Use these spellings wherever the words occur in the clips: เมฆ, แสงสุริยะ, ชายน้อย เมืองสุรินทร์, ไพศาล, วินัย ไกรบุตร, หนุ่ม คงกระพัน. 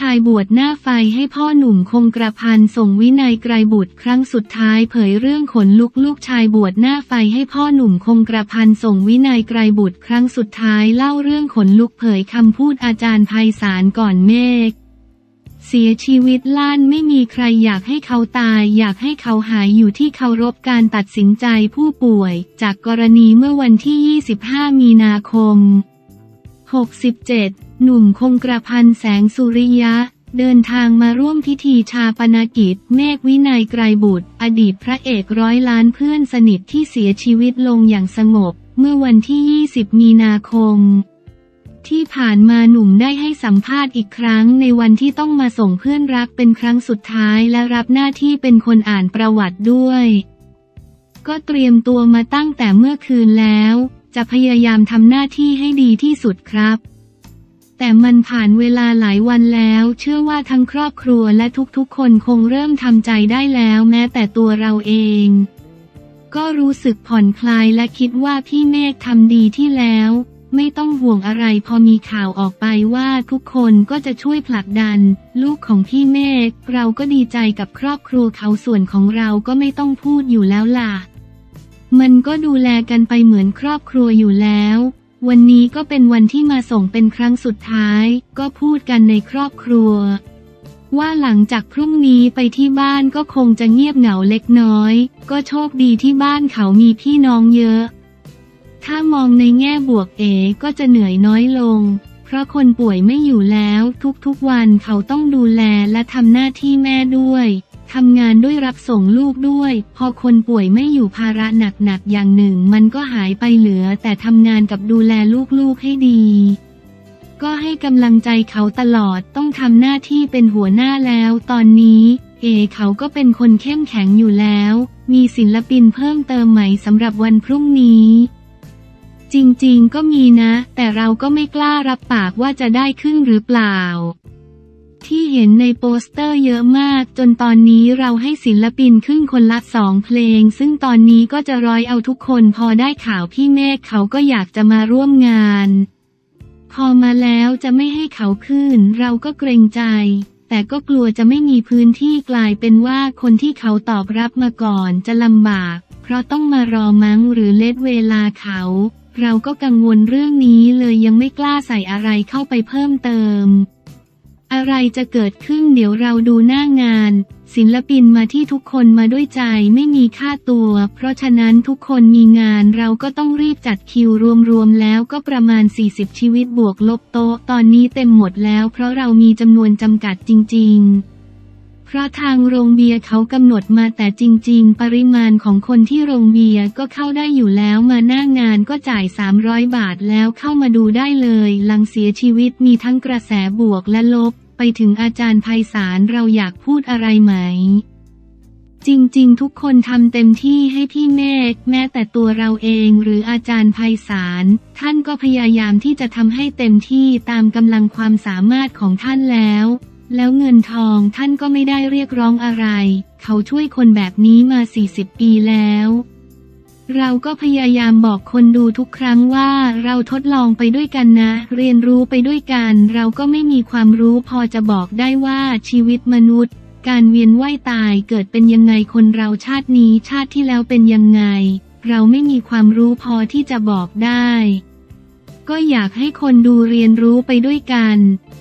ชายบวชหน้าไฟให้พ่อหนุ่มคงกระพันส่งวินัยไกรบุตรครั้งสุดท้ายเผยเรื่องขนลุกลูกชายบวชหน้าไฟให้พ่อหนุ่มคงกระพันส่งวินัยไกรบุตรครั้งสุดท้ายเล่าเรื่องขนลุกเผยคำพูดอาจารย์ไพศาลก่อนเมฆเสียชีวิตล้านไม่มีใครอยากให้เขาตายอยากให้เขาหายอยู่ที่เคารพการตัดสินใจผู้ป่วยจากกรณีเมื่อวันที่25มีนาคม67หนุ่มคงกระพันแสงสุริยะเดินทางมาร่วมพิธีชาปนกิจเมฆวินัยไกรบุตรอดีตพระเอกร้อยล้านเพื่อนสนิทที่เสียชีวิตลงอย่างสงบเมื่อวันที่20มีนาคมที่ผ่านมาหนุ่มได้ให้สัมภาษณ์อีกครั้งในวันที่ต้องมาส่งเพื่อนรักเป็นครั้งสุดท้ายและรับหน้าที่เป็นคนอ่านประวัติด้วยก็เตรียมตัวมาตั้งแต่เมื่อคืนแล้วจะพยายามทำหน้าที่ให้ดีที่สุดครับแต่มันผ่านเวลาหลายวันแล้วเชื่อว่าทั้งครอบครัวและทุกๆคนคงเริ่มทำใจได้แล้วแม้แต่ตัวเราเองก็รู้สึกผ่อนคลายและคิดว่าพี่เมฆทำดีที่แล้วไม่ต้องห่วงอะไรพอมีข่าวออกไปว่าทุกคนก็จะช่วยผลักดันลูกของพี่เมฆเราก็ดีใจกับครอบครัวเขาส่วนของเราก็ไม่ต้องพูดอยู่แล้วล่ะมันก็ดูแลกันไปเหมือนครอบครัวอยู่แล้ววันนี้ก็เป็นวันที่มาส่งเป็นครั้งสุดท้ายก็พูดกันในครอบครัวว่าหลังจากพรุ่งนี้ไปที่บ้านก็คงจะเงียบเหงาเล็กน้อยก็โชคดีที่บ้านเขามีพี่น้องเยอะถ้ามองในแง่บวกก็จะเหนื่อยน้อยลงเพราะคนป่วยไม่อยู่แล้วทุกๆวันเขาต้องดูแลและทำหน้าที่แม่ด้วยทำงานด้วยรับส่งลูกด้วยพอคนป่วยไม่อยู่ภาระหนักๆอย่างหนึ่งมันก็หายไปเหลือแต่ทำงานกับดูแลลูกๆให้ดีก็ให้กำลังใจเขาตลอดต้องทำหน้าที่เป็นหัวหน้าแล้วตอนนี้เขาก็เป็นคนเข้มแข็งอยู่แล้วมีศิลปินเพิ่มเติมใหม่สำหรับวันพรุ่งนี้จริงๆก็มีนะแต่เราก็ไม่กล้ารับปากว่าจะได้ขึ้นหรือเปล่าที่เห็นในโปสเตอร์เยอะมากจนตอนนี้เราให้ศิลปินขึ้นคนละ2 เพลงซึ่งตอนนี้ก็จะร้อยเอาทุกคนพอได้ข่าวพี่เมฆเขาก็อยากจะมาร่วมงานพอมาแล้วจะไม่ให้เขาขึ้นเราก็เกรงใจแต่ก็กลัวจะไม่มีพื้นที่กลายเป็นว่าคนที่เขาตอบรับมาก่อนจะลำบากเพราะต้องมารอมั้งหรือเลทเวลาเขาเราก็กังวลเรื่องนี้เลยยังไม่กล้าใส่อะไรเข้าไปเพิ่มเติมอะไรจะเกิดขึ้นเดี๋ยวเราดูหน้างานศิลปินมาที่ทุกคนมาด้วยใจไม่มีค่าตัวเพราะฉะนั้นทุกคนมีงานเราก็ต้องรีบจัดคิวรวมๆแล้วก็ประมาณ40ชีวิตบวกลบโต๊ะตอนนี้เต็มหมดแล้วเพราะเรามีจำนวนจำกัดจริงๆเพราะทางโรงเบียร์เขากำหนดมาแต่จริงๆปริมาณของคนที่โรงเบียร์ก็เข้าได้อยู่แล้วมาหน้างานก็จ่าย300 บาทแล้วเข้ามาดูได้เลยหลังเสียชีวิตมีทั้งกระแสบวกและลบไปถึงอาจารย์ไพศาลเราอยากพูดอะไรไหมจริงๆทุกคนทำเต็มที่ให้พี่เมฆแม้แต่ตัวเราเองหรืออาจารย์ไพศาลท่านก็พยายามที่จะทำให้เต็มที่ตามกำลังความสามารถของท่านแล้วเงินทองท่านก็ไม่ได้เรียกร้องอะไรเขาช่วยคนแบบนี้มา40ปีแล้วเราก็พยายามบอกคนดูทุกครั้งว่าเราทดลองไปด้วยกันนะเรียนรู้ไปด้วยกันเราก็ไม่มีความรู้พอจะบอกได้ว่าชีวิตมนุษย์การเวียนว่ายตายเกิดเป็นยังไงคนเราชาตินี้ชาติที่แล้วเป็นยังไงเราไม่มีความรู้พอที่จะบอกได้ก็อยากให้คนดูเรียนรู้ไปด้วยกัน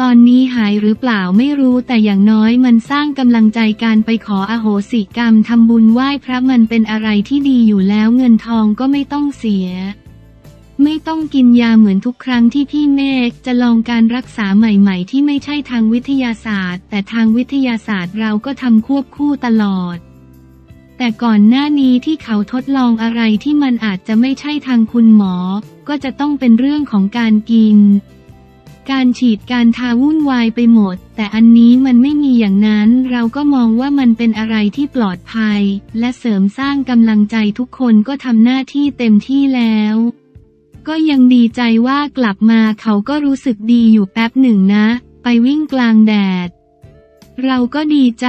ตอนนี้หายหรือเปล่าไม่รู้แต่อย่างน้อยมันสร้างกำลังใจการไปขออโหสิกรรมทำบุญไหว้พระมันเป็นอะไรที่ดีอยู่แล้วเงินทองก็ไม่ต้องเสียไม่ต้องกินยาเหมือนทุกครั้งที่พี่เมฆจะลองการรักษาใหม่ๆที่ไม่ใช่ทางวิทยาศาสตร์แต่ทางวิทยาศาสตร์เราก็ทำควบคู่ตลอดแต่ก่อนหน้านี้ที่เขาทดลองอะไรที่มันอาจจะไม่ใช่ทางคุณหมอก็จะต้องเป็นเรื่องของการกินการฉีดการทาวุ่นวายไปหมดแต่อันนี้มันไม่มีอย่างนั้นเราก็มองว่ามันเป็นอะไรที่ปลอดภัยและเสริมสร้างกำลังใจทุกคนก็ทำหน้าที่เต็มที่แล้วก็ยังดีใจว่ากลับมาเขาก็รู้สึกดีอยู่แป๊บหนึ่งนะไปวิ่งกลางแดดเราก็ดีใจ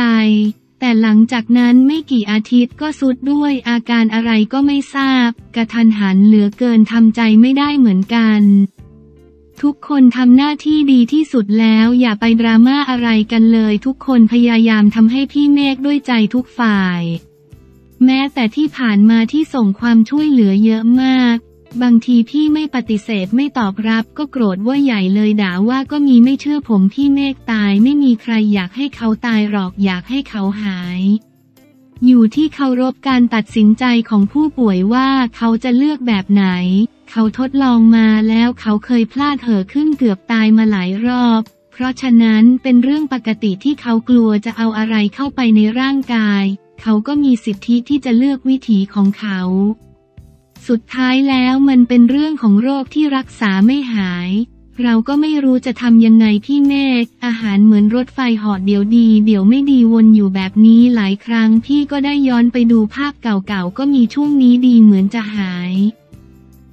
แต่หลังจากนั้นไม่กี่อาทิตย์ก็ทรุดด้วยอาการอะไรก็ไม่ทราบกระทันหันเหลือเกินทำใจไม่ได้เหมือนกัน ทุกคนทำหน้าที่ดีที่สุดแล้วอย่าไปดราม่าอะไรกันเลยทุกคนพยายามทำให้พี่เมฆด้วยใจทุกฝ่ายแม้แต่ที่ผ่านมาที่ส่งความช่วยเหลือเยอะมากบางทีพี่ไม่ปฏิเสธไม่ตอบรับก็โกรธว่าใหญ่เลยด่าว่าก็มีไม่เชื่อผมพี่เมฆตายไม่มีใครอยากให้เขาตายหรอกอยากให้เขาหายอยู่ที่เคารพการตัดสินใจของผู้ป่วยว่าเขาจะเลือกแบบไหนเขาทดลองมาแล้วเขาเคยพลาดเหอะขึ้นเกือบตายมาหลายรอบเพราะฉะนั้นเป็นเรื่องปกติที่เขากลัวจะเอาอะไรเข้าไปในร่างกายเขาก็มีสิทธิที่จะเลือกวิถีของเขาสุดท้ายแล้วมันเป็นเรื่องของโรคที่รักษาไม่หายเราก็ไม่รู้จะทำยังไงพี่เมฆอาหารเหมือนรถไฟหอดเดี๋ยวดีเดี๋ยวไม่ดีวนอยู่แบบนี้หลายครั้งพี่ก็ได้ย้อนไปดูภาพเก่าๆก็มีช่วงนี้ดีเหมือนจะหาย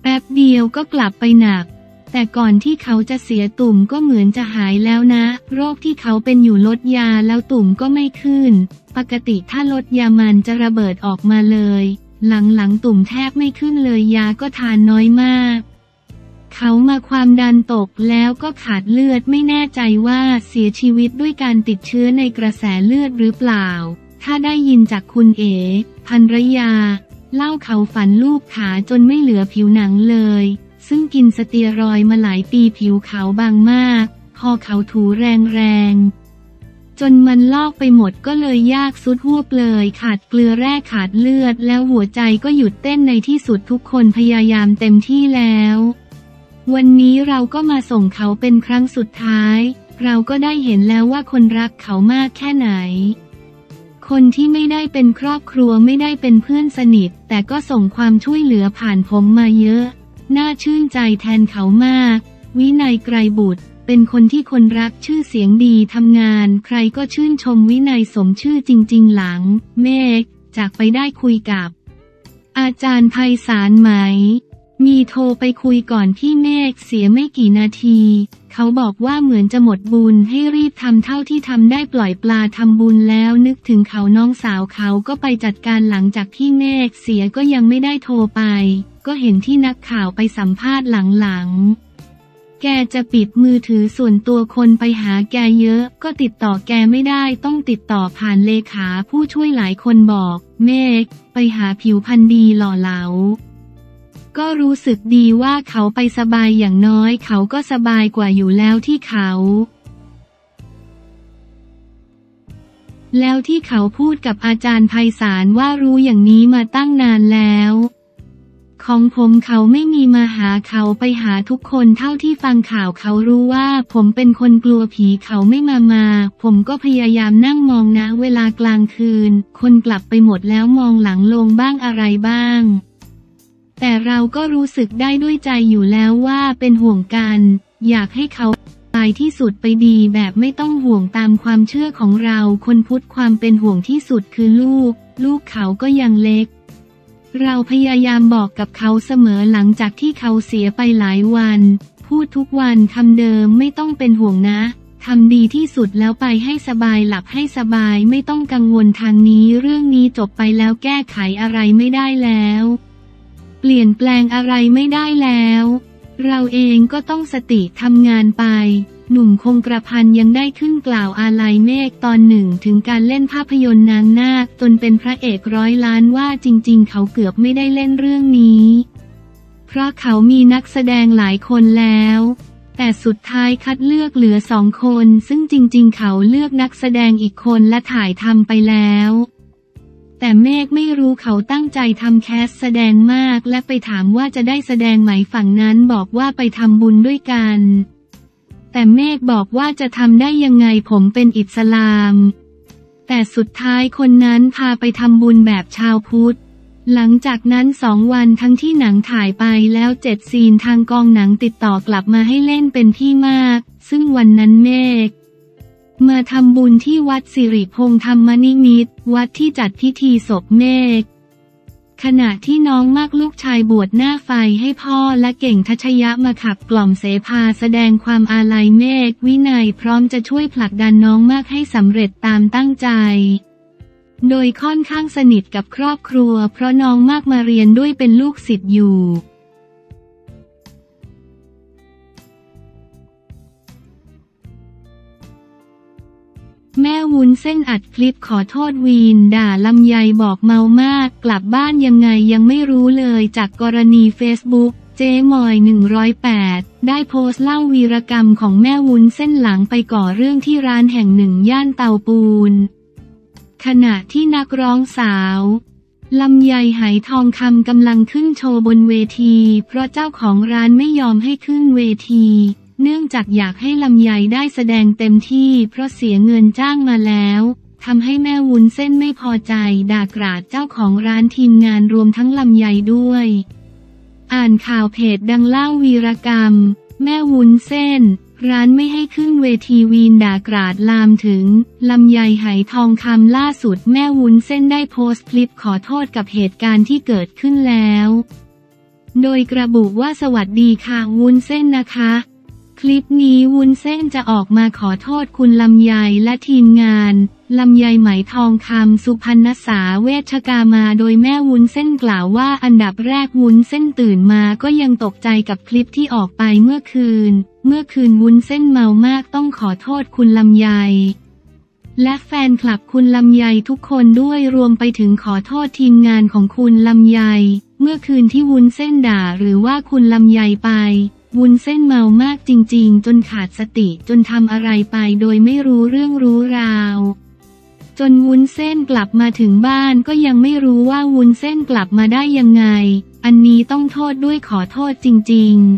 แป๊บเดียวก็กลับไปหนักแต่ก่อนที่เขาจะเสียตุ่มก็เหมือนจะหายแล้วนะโรคที่เขาเป็นอยู่ลดยาแล้วตุ่มก็ไม่ขึ้นปกติถ้าลดยามันจะระเบิดออกมาเลยหลังๆตุ่มแทบไม่ขึ้นเลยยาก็ทานน้อยมากเขามาความดันตกแล้วก็ขาดเลือดไม่แน่ใจว่าเสียชีวิตด้วยการติดเชื้อในกระแสเลือดหรือเปล่าถ้าได้ยินจากคุณเอ๋ภรรยาเล่าเขาฝันลูบขาจนไม่เหลือผิวหนังเลยซึ่งกินสเตียรอยด์มาหลายปีผิวขาวบางมากพอเขาถูแรงๆจนมันลอกไปหมดก็เลยยากสุดหัวเปลยขาดเกลือแร่ขาดเลือดแล้วหัวใจก็หยุดเต้นในที่สุดทุกคนพยายามเต็มที่แล้ววันนี้เราก็มาส่งเขาเป็นครั้งสุดท้ายเราก็ได้เห็นแล้วว่าคนรักเขามากแค่ไหนคนที่ไม่ได้เป็นครอบครัวไม่ได้เป็นเพื่อนสนิทแต่ก็ส่งความช่วยเหลือผ่านผมมาเยอะน่าชื่นใจแทนเขามากวินัยไกรบุตรเป็นคนที่คนรักชื่อเสียงดีทำงานใครก็ชื่นชมวินัยสมชื่อจริงๆหลังเมฆจากไปได้คุยกับอาจารย์ไพศาลไหมมีโทรไปคุยก่อนพี่เมฆเสียไม่กี่นาทีเขาบอกว่าเหมือนจะหมดบุญให้รีบทำเท่าที่ทำได้ปล่อยปลาทำบุญแล้วนึกถึงเขาน้องสาวเขาก็ไปจัดการหลังจากพี่เมฆเสียก็ยังไม่ได้โทรไปก็เห็นที่นักข่าวไปสัมภาษณ์หลังๆแกจะปิดมือถือส่วนตัวคนไปหาแกเยอะก็ติดต่อแกไม่ได้ต้องติดต่อผ่านเลขาผู้ช่วยหลายคนบอกเมฆไปหาผิวพรรณดีหล่อเหลาก็รู้สึกดีว่าเขาไปสบายอย่างน้อยเขาก็สบายกว่าอยู่แล้วที่เขาพูดกับอาจารย์ไพศาลว่ารู้อย่างนี้มาตั้งนานแล้วของผมเขาไม่มีมาหาเขาไปหาทุกคนเท่าที่ฟังข่าวเขารู้ว่าผมเป็นคนกลัวผีเขาไม่มาผมก็พยายามนั่งมองนะเวลากลางคืนคนกลับไปหมดแล้วมองหลังลงบ้างอะไรบ้างแต่เราก็รู้สึกได้ด้วยใจอยู่แล้วว่าเป็นห่วงกันอยากให้เขาตายที่สุดไปดีแบบไม่ต้องห่วงตามความเชื่อของเราคนพุทธความเป็นห่วงที่สุดคือลูกเขาก็ยังเล็กเราพยายามบอกกับเขาเสมอหลังจากที่เขาเสียไปหลายวันพูดทุกวันคำเดิมไม่ต้องเป็นห่วงนะทำดีที่สุดแล้วไปให้สบายหลับให้สบายไม่ต้องกังวลทางนี้เรื่องนี้จบไปแล้วแก้ไขอะไรไม่ได้แล้วเปลี่ยนแปลงอะไรไม่ได้แล้วเราเองก็ต้องสติทำงานไปหนุ่มคงกระพันยังได้ขึ้นกล่าวอาลัยเมฆตอนหนึ่งถึงการเล่นภาพยนตร์นางนาคจนเป็นพระเอก100 ล้านว่าจริงๆเขาเกือบไม่ได้เล่นเรื่องนี้เพราะเขามีนักแสดงหลายคนแล้วแต่สุดท้ายคัดเลือกเหลือ2 คนซึ่งจริงๆเขาเลือกนักแสดงอีกคนและถ่ายทำไปแล้วแต่เมฆไม่รู้เขาตั้งใจทำแคสแสดงมากและไปถามว่าจะได้แสดงไหมฝั่งนั้นบอกว่าไปทำบุญด้วยกันแต่เมฆบอกว่าจะทำได้ยังไงผมเป็นอิสลามแต่สุดท้ายคนนั้นพาไปทำบุญแบบชาวพุทธหลังจากนั้น2 วันทั้งที่หนังถ่ายไปแล้ว7 ซีนทางกองหนังติดต่อกลับมาให้เล่นเป็นพี่มากซึ่งวันนั้นเมฆมาทำบุญที่วัดสิริพงษ์ธรรมนิมิตวัดที่จัดพิธีศพเมฆขณะที่น้องมากลูกชายบวชหน้าไฟให้พ่อและเก่งทัชยะมาขับกล่อมเสภาแสดงความอาลัยเมฆวินัยพร้อมจะช่วยผลักดันน้องมากให้สำเร็จตามตั้งใจโดยค่อนข้างสนิทกับครอบครัวเพราะน้องมากมาเรียนด้วยเป็นลูกศิษย์อยู่ แม่วุ้นเส้นอัดคลิปขอโทษวีนด่าลำไยบอกเมามากกลับบ้านยังไงยังไม่รู้เลยจากกรณีเฟซบุ๊กเจ๊มอย108ได้โพสต์เล่าวีรกรรมของแม่วุ้นเส้นหลังไปก่อเรื่องที่ร้านแห่งหนึ่งย่านเตาปูนขณะที่นักร้องสาวลำไยไหทองคำกำลังขึ้นโชว์บนเวทีเพราะเจ้าของร้านไม่ยอมให้ขึ้นเวทีเนื่องจากอยากให้ลำไยได้แสดงเต็มที่เพราะเสียเงินจ้างมาแล้วทำให้แม่วุ้นเส้นไม่พอใจด่ากราดเจ้าของร้านทีมงานรวมทั้งลำไยด้วยอ่านข่าวเพจดังเล่าวีรกรรมแม่วุ้นเส้นร้านไม่ให้ขึ้นเวทีวีนด่ากราดลามถึงลำไยไหทองคำล่าสุดแม่วุ้นเส้นได้โพสต์คลิปขอโทษกับเหตุการณ์ที่เกิดขึ้นแล้วโดยระบุว่าสวัสดีค่ะวุ้นเส้นนะคะคลิปนี้วุ้นเส้นจะออกมาขอโทษคุณลำไยและทีมงานลำไยไหมทองคำสุพรรณสาเวชกามาโดยแม่วุ้นเส้นกล่าวว่าอันดับแรกวุ้นเส้นตื่นมาก็ยังตกใจกับคลิปที่ออกไปเมื่อคืนวุ้นเส้นเมามากต้องขอโทษคุณลำไยและแฟนคลับคุณลำไยทุกคนด้วยรวมไปถึงขอโทษทีมงานของคุณลำไยเมื่อคืนที่วุ้นเส้นด่าหรือว่าคุณลำไยไปวุ้นเส้นเมามากจริงๆจนขาดสติจนทำอะไรไปโดยไม่รู้เรื่องรู้ราวจนวุ้นเส้นกลับมาถึงบ้านก็ยังไม่รู้ว่าวุ้นเส้นกลับมาได้ยังไงอันนี้ต้องโทษด้วยขอโทษจริงๆ